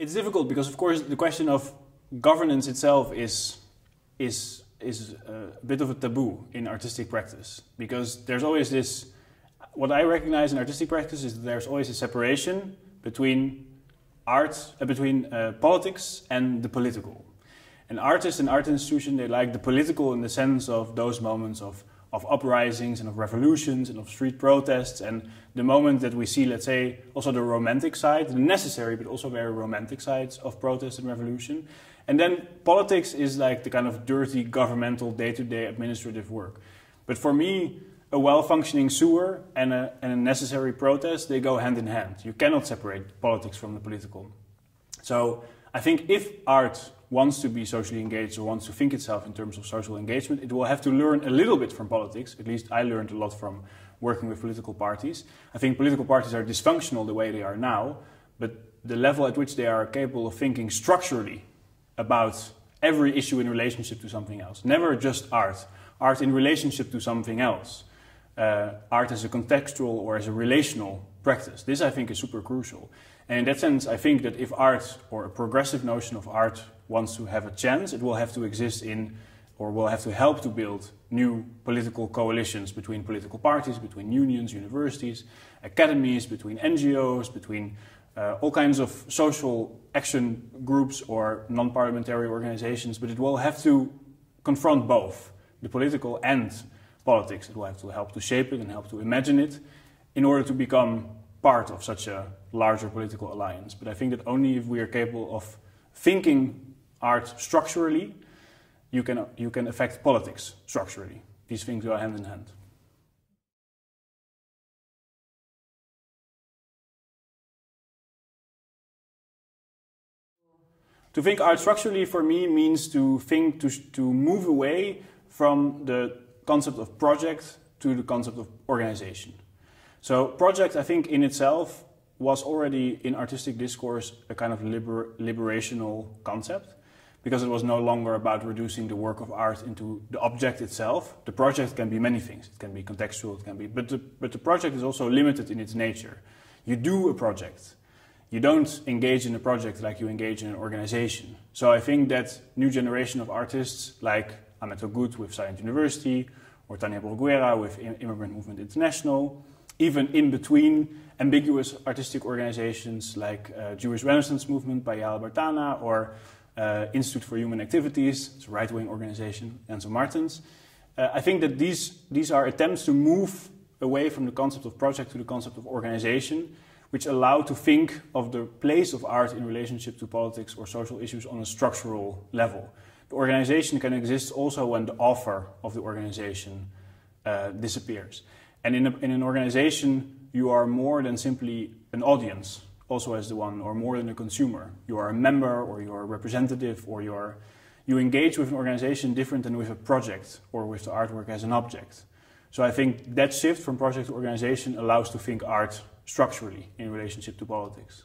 It's difficult because, of course, the question of governance itself is a bit of a taboo in artistic practice, because there's always this, what I recognize in artistic practice is that there's always a separation between art, between politics and the political. And artists and art institutions, they like the political in the sense of those moments of uprisings and of revolutions and of street protests, and the moment that we see, let's say, also the romantic side, the necessary but also very romantic sides of protest and revolution. And then politics is like the kind of dirty governmental day-to-day administrative work. But for me, a well-functioning sewer and a necessary protest, they go hand in hand. You cannot separate politics from the political. So I think if art wants to be socially engaged or wants to think itself in terms of social engagement, it will have to learn a little bit from politics. At least I learned a lot from working with political parties. I think political parties are dysfunctional the way they are now, but the level at which they are capable of thinking structurally about every issue in relationship to something else. Never just art. Art in relationship to something else. Art as a contextual or as a relational practice. This, I think, is super crucial. And in that sense, I think that if art, or a progressive notion of art, wants to have a chance, it will have to exist in, or will have to help to build new political coalitions between political parties, between unions, universities, academies, between NGOs, between all kinds of social action groups or non-parliamentary organizations. But it will have to confront both the political and politics. It will have to help to shape it and help to imagine it in order to become part of such a larger political alliance. But I think that only if we are capable of thinking art structurally, you can affect politics structurally. These things go hand in hand. To think art structurally for me means to think, to move away from the concept of project to the concept of organization. So project, I think, in itself was already in artistic discourse a kind of liberational concept, because it was no longer about reducing the work of art into the object itself. The project can be many things. It can be contextual, it can be, but the project is also limited in its nature. You do a project. You don't engage in a project like you engage in an organization. So I think that new generation of artists like Amato Goodould with Science University, or Tania Bruguera with Immigrant Movement International, even in between ambiguous artistic organizations like Jewish Renaissance Movement by Yael Bartana, or Institute for Human Activities, it's a right-wing organization, Enzo Martens. I think that these are attempts to move away from the concept of project to the concept of organization, which allow to think of the place of art in relationship to politics or social issues on a structural level. The organization can exist also when the author of the organization disappears. And in an organization, you are more than simply an audience, also as the one, or more than a consumer. You are a member, or you are a representative, or you engage with an organization different than with a project, or with the artwork as an object. So I think that shift from project to organization allows to think art structurally in relationship to politics.